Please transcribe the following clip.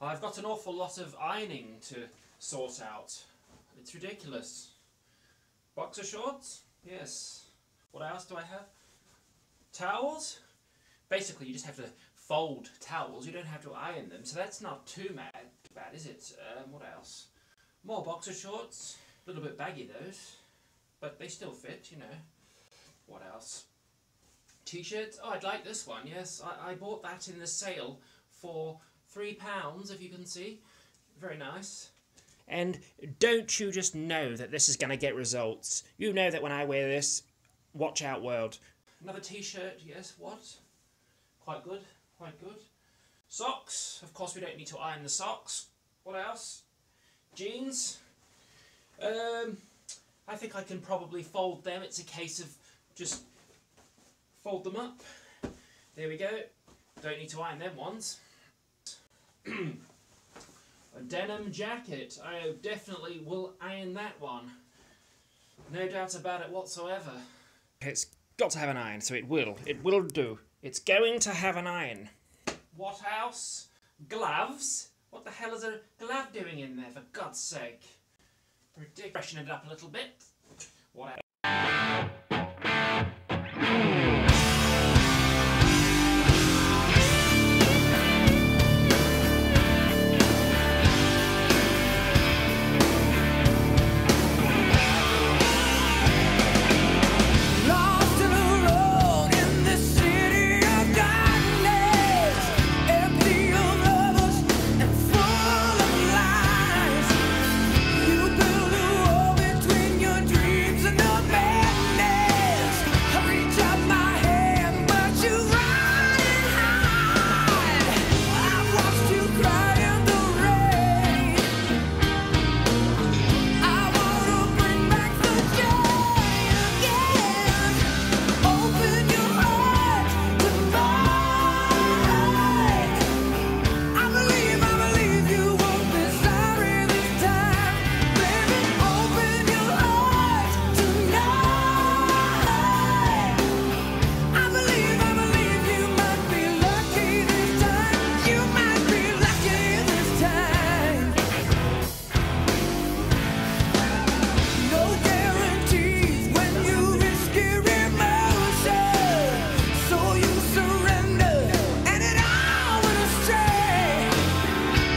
I've got an awful lot of ironing to sort out. It's ridiculous. Boxer shorts? Yes. What else do I have? Towels? Basically, you just have to fold towels. You don't have to iron them, so that's not too bad, is it? What else? More boxer shorts. A little bit baggy, those, but they still fit, you know. What else? T-shirts. Oh, I'd like this one, yes. I bought that in the sale for £3, if you can see. Very nice. And don't you just know that this is going to get results? You know that when I wear this, watch out world. Another T-shirt, yes, what? Quite good, quite good. Socks, of course we don't need to iron the socks. What else? Jeans. I think I can probably fold them. It's a case of just fold them up. There we go. Don't need to iron them ones. A denim jacket. I definitely will iron that one. No doubt about it whatsoever. It's got to have an iron, so it will. It will do. It's going to have an iron. What else? Gloves? What the hell is a glove doing in there, for God's sake? Freshen it up a little bit. What else?